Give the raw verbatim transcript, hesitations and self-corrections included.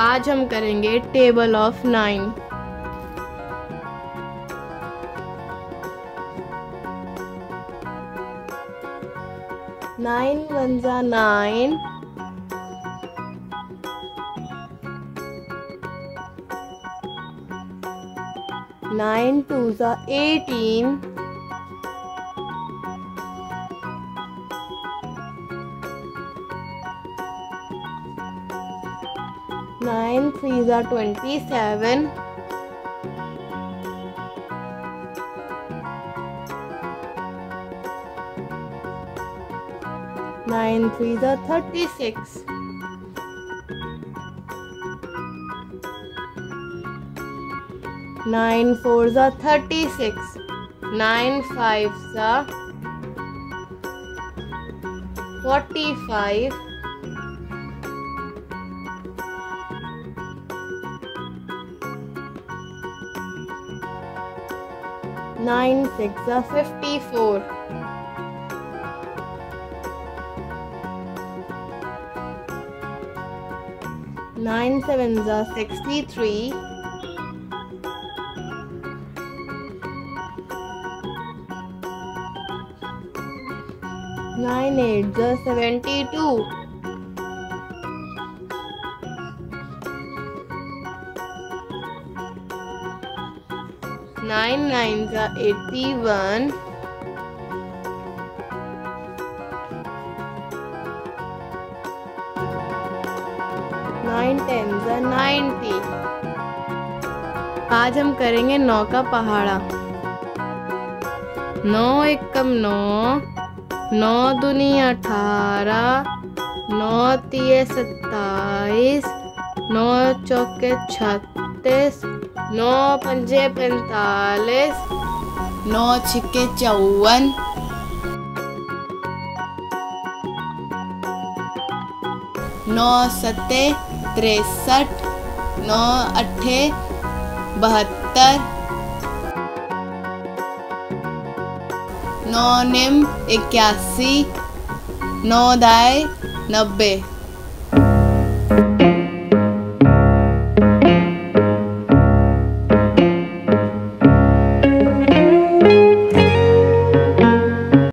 आज हम करेंगे table of nine. Nine one जा नाइन, नाइन टू जा एटीन, नाइन थ्री जा twenty seven, Nine threes are thirty-six. Nine fours are thirty-six. Nine fives are forty-five. Nine six are fifty-four. Nine sevens are sixty-three. Nine eights are seventy-two. Nine nines are eighty-one. Nine ten जा ninety. आज हम करेंगे नौ का पहाड़ा। नौ एकम नौ, नौ दुनी अठारह, नौ तीय सत्ताईस, नौ चौके छत्तीस, नौ पंजे पैंतालीस, नौ छिके चौवन, नौ सत्ते तिरसठ, नौ अठे बहत्तर, नौ निम इक्यासी, नौ दाए नब्बे।